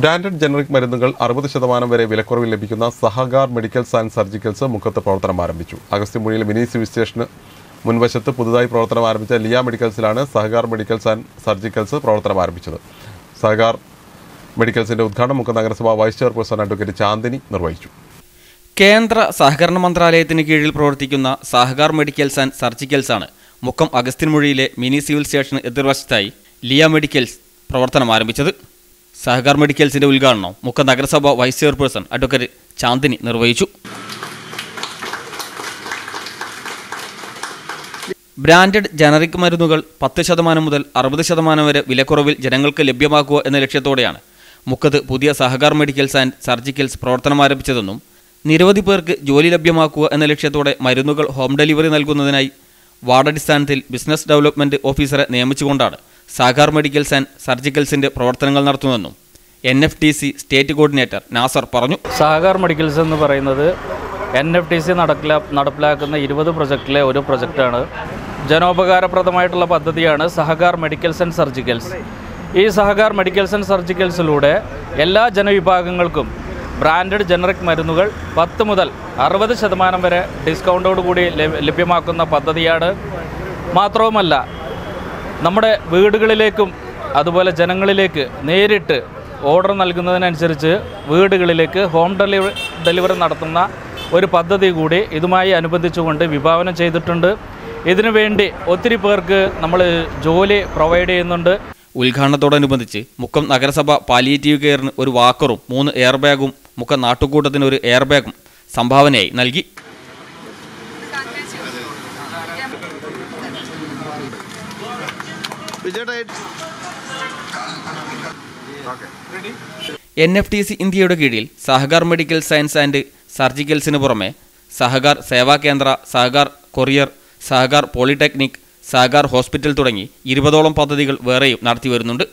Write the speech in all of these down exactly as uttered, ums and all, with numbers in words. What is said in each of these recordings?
Branded generic മരുന്നുകൾ അറുപത് ശതമാനം വരെ വിലക്കുറവിൽ ലഭിക്കുന്ന സഹകാർ മെഡിക്കൽസ് ആൻഡ് സർജിക്കൽസ് മുക്കത്ത് പ്രവർത്തനം ആരംഭിച്ചു. അഗസ്ത്യമുഴിയിൽ മിനി സിവിൽ സ്റ്റേഷന് മുൻവശത്ത് പുതുതായി പ്രവർത്തനം ആരംഭിച്ച ലിയ മെഡിക്കൽസിലാണ് സഹകാർ മെഡിക്കൽസ് ആൻഡ് സർജിക്കൽസ് പ്രവർത്തനം ആരംഭിച്ചത്. സഹകാർ മെഡിക്കൽസിന്റെ ഉദ്ഘാടനം മുക്കം നഗരസഭാ വൈസ് ചെയർപേഴ്സൺ അഡ്വക്കേറ്റ് ചാന്ദിനി നിർവഹിച്ചു. കേന്ദ്ര സഹകരണ മന്ത്രാലയത്തിന് കീഴിൽ പ്രവർത്തിക്കുന്ന സഹകാർ മെഡിക്കൽസ് ആൻഡ് സർജിക്കൽസ് ആണ് മുക്കം അഗസ്ത്യൻമുഴിയിലെ മിനി സിവിൽ സ്റ്റേഷന് എതിർവശത്തായി ലിയ മെഡിക്കൽസ് പ്രവർത്തനം ആരംഭിച്ചത്. സഹകാർ മെഡിക്കൽസിന്റെ ഉദ്ഘാടനം മുക്കം നഗരസഭാ വൈസ് ചെയർപേഴ്സൺ അഡ്വക്കേറ്റ് ചാന്ദിനി നിർവഹിച്ചു. ബ്രാൻഡഡ് ജനറിക് മരുന്നുകൾ പത്ത് ശതമാനം മുതൽ അറുപത് ശതമാനം വരെ വിലക്കുറവിൽ ജനങ്ങൾക്ക് ലഭ്യമാക്കുക എന്ന ലക്ഷ്യത്തോടെയാണ് മുക്കത്ത് പുതിയ സഹകാർ മെഡിക്കൽസ് ആൻഡ് സർജിക്കൽസ് പ്രവർത്തനം ആരംഭിച്ചതെന്നും നിരവധി പേർക്ക് ജോലി ലഭ്യമാക്കുക എന്ന ലക്ഷ്യത്തോടെ മരുന്നുകൾ ഹോം ഡെലിവറി നൽകുന്നതിനായി വാർഡടിസ്ഥാനത്തിൽ ബിസിനസ് ഡെവലപ്മെൻറ്റ് ഓഫീസറെ നിയമിച്ചുകൊണ്ടാണ് സഹകാർ മെഡിക്കൽസ് ആൻഡ് സർജിക്കൽസിൻ്റെ പ്രവർത്തനങ്ങൾ നടത്തുന്നതെന്നും N F T C state coordinator Nasar പറഞ്ഞു. സഹകാർ മെഡിക്കൽസ് എന്ന് പറയുന്നത് എൻ എഫ് ടി സി നടപ്പിലാ നടപ്പിലാക്കുന്ന ഇരുപത് പ്രൊജക്റ്റിലെ ഒരു പ്രൊജക്റ്റാണ്. ജനോപകാരപ്രദമായിട്ടുള്ള പദ്ധതിയാണ് സഹകാർ മെഡിക്കൽസ് ആൻഡ് സർജിക്കൽസ്. ഈ സഹകാർ മെഡിക്കൽസ് ആൻഡ് സർജിക്കൽസിലൂടെ എല്ലാ ജനവിഭാഗങ്ങൾക്കും ബ്രാൻഡഡ് ജനറിക് മരുന്നുകൾ പത്ത് മുതൽ അറുപത് ശതമാനം വരെ ഡിസ്കൗണ്ടോടുകൂടി ലഭ്യമാക്കുന്ന പദ്ധതിയാണ്. മാത്രവുമല്ല, നമ്മുടെ വീടുകളിലേക്കും അതുപോലെ ജനങ്ങളിലേക്ക് നേരിട്ട് ഓർഡർ നൽകുന്നതിനനുസരിച്ച് വീടുകളിലേക്ക് ഹോം ഡെലിവറി ഡെലിവറി നടത്തുന്ന ഒരു പദ്ധതി കൂടി ഇതുമായി അനുബന്ധിച്ചുകൊണ്ട് വിഭാവനം ചെയ്തിട്ടുണ്ട്. ഇതിനുവേണ്ടി ഒത്തിരി പേർക്ക് നമ്മൾ ജോലി പ്രൊവൈഡ് ചെയ്യുന്നുണ്ട്. ഉദ്ഘാടനത്തോടനുബന്ധിച്ച് മുക്കം നഗരസഭ പാലിയേറ്റീവ് കെയറിന് ഒരു വാക്കറും മൂന്ന് എയർ ബാഗും മുക്കം നാട്ടുകൂട്ടത്തിന് ഒരു എയർ ബാഗും സംഭാവനയായി നൽകി. എൻ എഫ് ടി സി ഇന്ത്യയുടെ കീഴിൽ സഹകാർ മെഡിക്കൽ സയൻസ് ആൻഡ് സർജിക്കൽസിന് പുറമെ Sahakar Sevakendra, Sahakar courier, Sahakar polytechnic, Sahakar hospital തുടങ്ങി ഇരുപതോളം പദ്ധതികൾ വേറെയും നടത്തിവരുന്നുണ്ട്.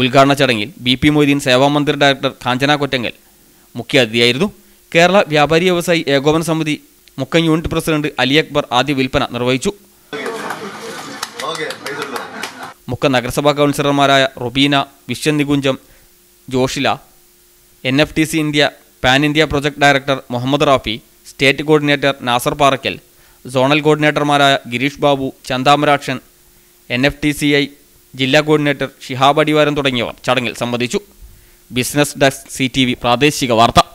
ഉദ്ഘാടന ചടങ്ങിൽ B P Moideen Sevamandir director Kanchana Kottangal മുഖ്യാതിഥിയായിരുന്നു. കേരള വ്യാപാരി വ്യവസായി ഏകോപന സമിതി മുക്കം യൂണിറ്റ് പ്രസിഡന്റ് അലി അക്ബർ ആദ്യ വിൽപ്പന നിർവഹിച്ചു. മുക്കം നഗരസഭാ കൗൺസിലർമാരായ Rubeena, Vishwan Nikunjam, Joshila, N F T C India pan India project director Muhammad Rafi, state coordinator Nasar Parakkal, zonal കോർഡിനേറ്റർമാരായ Gireesh Babu, Chanthamarakshan, N F T C I ജില്ലാ കോർഡിനേറ്റർ ഷിഹാബ് അടിവാരൻ തുടങ്ങിയവർ ചടങ്ങിൽ സംബന്ധിച്ചു. Business desk C T V പ്രാദേശിക വാർത്ത.